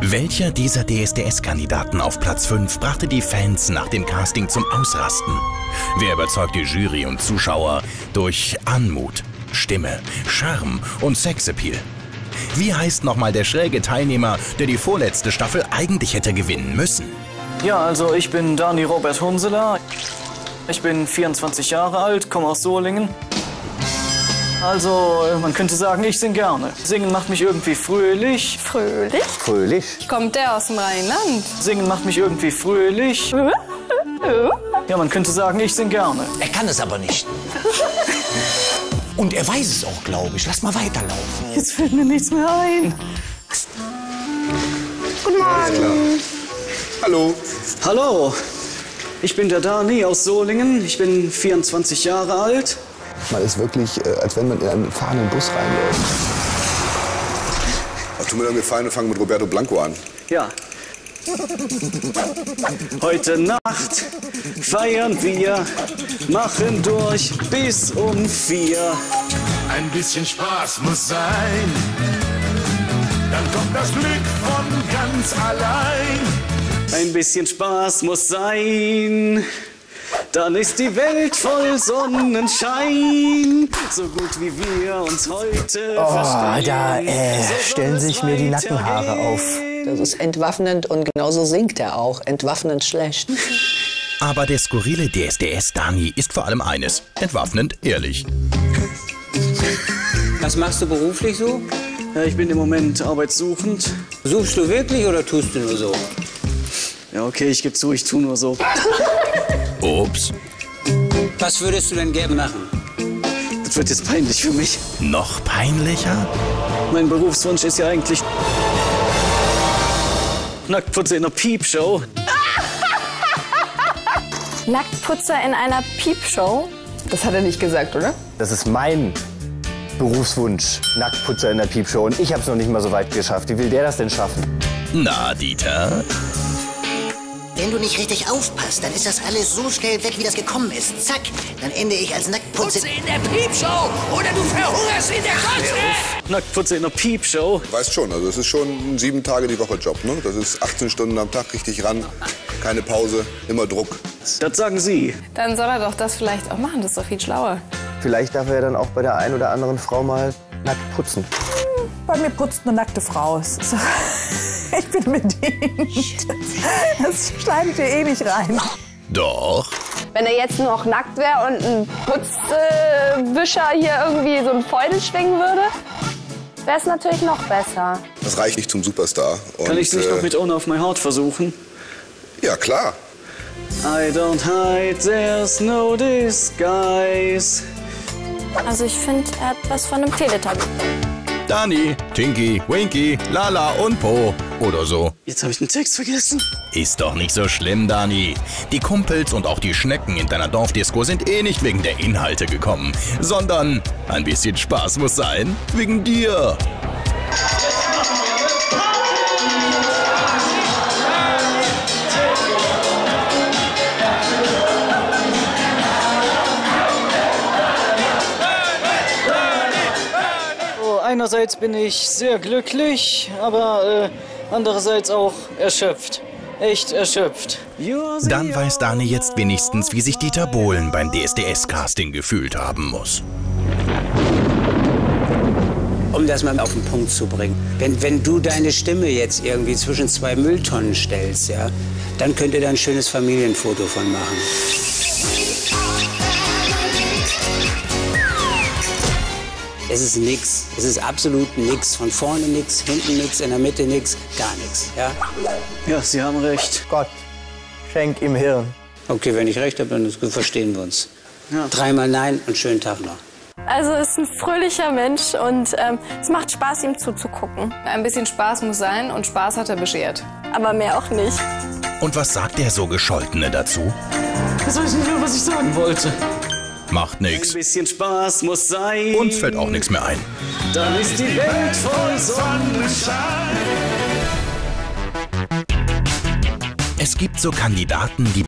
Welcher dieser DSDS-Kandidaten auf Platz 5 brachte die Fans nach dem Casting zum Ausrasten? Wer überzeugte Jury und Zuschauer durch Anmut, Stimme, Charme und Sexappeal? Wie heißt nochmal der schräge Teilnehmer, der die vorletzte Staffel eigentlich hätte gewinnen müssen? Ja, also ich bin Danny Robert Hunselar. Ich bin 24 Jahre alt, komme aus Solingen. Also, man könnte sagen, ich singe gerne. Singen macht mich irgendwie fröhlich. Fröhlich? Fröhlich. Kommt der aus dem Rheinland? Singen macht mich irgendwie fröhlich. Ja, man könnte sagen, ich singe gerne. Er kann es aber nicht. Und er weiß es auch, glaube ich. Lass mal weiterlaufen. Jetzt fällt mir nichts mehr ein. Guten Morgen. Hallo. Hallo. Ich bin der Dani aus Solingen. Ich bin 24 Jahre alt. Man ist wirklich, als wenn man in einen fahrenden Bus reinläuft. Tut mir dann gefallen und fangen mit Roberto Blanco an. Ja. Heute Nacht feiern wir, machen durch bis um 4. Ein bisschen Spaß muss sein, dann kommt das Glück von ganz allein. Ein bisschen Spaß muss sein. Dann ist die Welt voll Sonnenschein, so gut wie wir uns heute verstehen. Da stellen sich mir die Nackenhaare auf. Das ist entwaffnend und genauso singt er auch. Entwaffnend schlecht. Aber der skurrile DSDS-Dani ist vor allem eines: entwaffnend ehrlich. Was machst du beruflich so? Ja, ich bin im Moment arbeitssuchend. Suchst du wirklich oder tust du nur so? Ja, okay, ich gebe zu, ich tue nur so. Ups. Was würdest du denn gerne machen? Das wird jetzt peinlich für mich. Noch peinlicher? Mein Berufswunsch ist ja eigentlich Nacktputzer in einer Piepshow. Nacktputzer in einer Piepshow? Das hat er nicht gesagt, oder? Das ist mein Berufswunsch. Nacktputzer in der Piepshow. Und ich hab's noch nicht mal so weit geschafft. Wie will der das denn schaffen? Na, Dieter? Wenn du nicht richtig aufpasst, dann ist das alles so schnell weg, wie das gekommen ist. Zack, dann ende ich als Nacktputze in der Piepshow oder du verhungerst in der Kotze. Nacktputze in der Piepshow. Weißt schon, also das ist schon ein 7-Tage-die-Woche-Job, ne? Das ist 18 Stunden am Tag richtig ran, keine Pause, immer Druck. Das sagen Sie. Dann soll er doch das vielleicht auch machen, das ist doch viel schlauer. Vielleicht darf er dann auch bei der einen oder anderen Frau mal nackt putzen. Bei mir putzt eine nackte Frau. Ich bin bedient. Das schleimt dir eh nicht rein. Doch. Wenn er jetzt noch nackt wäre und ein Putzwischer hier irgendwie so ein Feudel schwingen würde, wäre es natürlich noch besser. Das reicht nicht zum Superstar. Und kann ich es nicht noch mit Own of my Heart versuchen? Ja, klar. I don't hide, there's no disguise. Also ich finde, er hat was von einem Teletubby. Dani, Tinky, Winky, Lala und Po. Oder so. Jetzt habe ich den Text vergessen. Ist doch nicht so schlimm, Dani. Die Kumpels und auch die Schnecken in deiner Dorfdisco sind eh nicht wegen der Inhalte gekommen, sondern ein bisschen Spaß muss sein wegen dir. Einerseits bin ich sehr glücklich, aber andererseits auch erschöpft. Echt erschöpft. Dann weiß Dani jetzt wenigstens, wie sich Dieter Bohlen beim DSDS-Casting gefühlt haben muss. Um das mal auf den Punkt zu bringen. Wenn du deine Stimme jetzt irgendwie zwischen zwei Mülltonnen stellst, ja, dann könnt ihr da ein schönes Familienfoto von machen. Es ist nix. Es ist absolut nix. Von vorne nix, hinten nix, in der Mitte nix, gar nix. Ja? Ja, Sie haben recht. Gott, schenk ihm Hirn. Okay, wenn ich recht habe, dann verstehen wir uns. Ja. 3-mal Nein und schönen Tag noch. Also er ist ein fröhlicher Mensch und es macht Spaß, ihm zuzugucken. Ein bisschen Spaß muss sein und Spaß hat er beschert. Aber mehr auch nicht. Und was sagt der so Gescholtene dazu? Das weiß ich nicht mehr, was ich sagen wollte. Macht nix. Ein bisschen Spaß muss sein. Uns fällt auch nichts mehr ein. Dann ist die Welt voll Sonnenschein. Es gibt so Kandidaten, die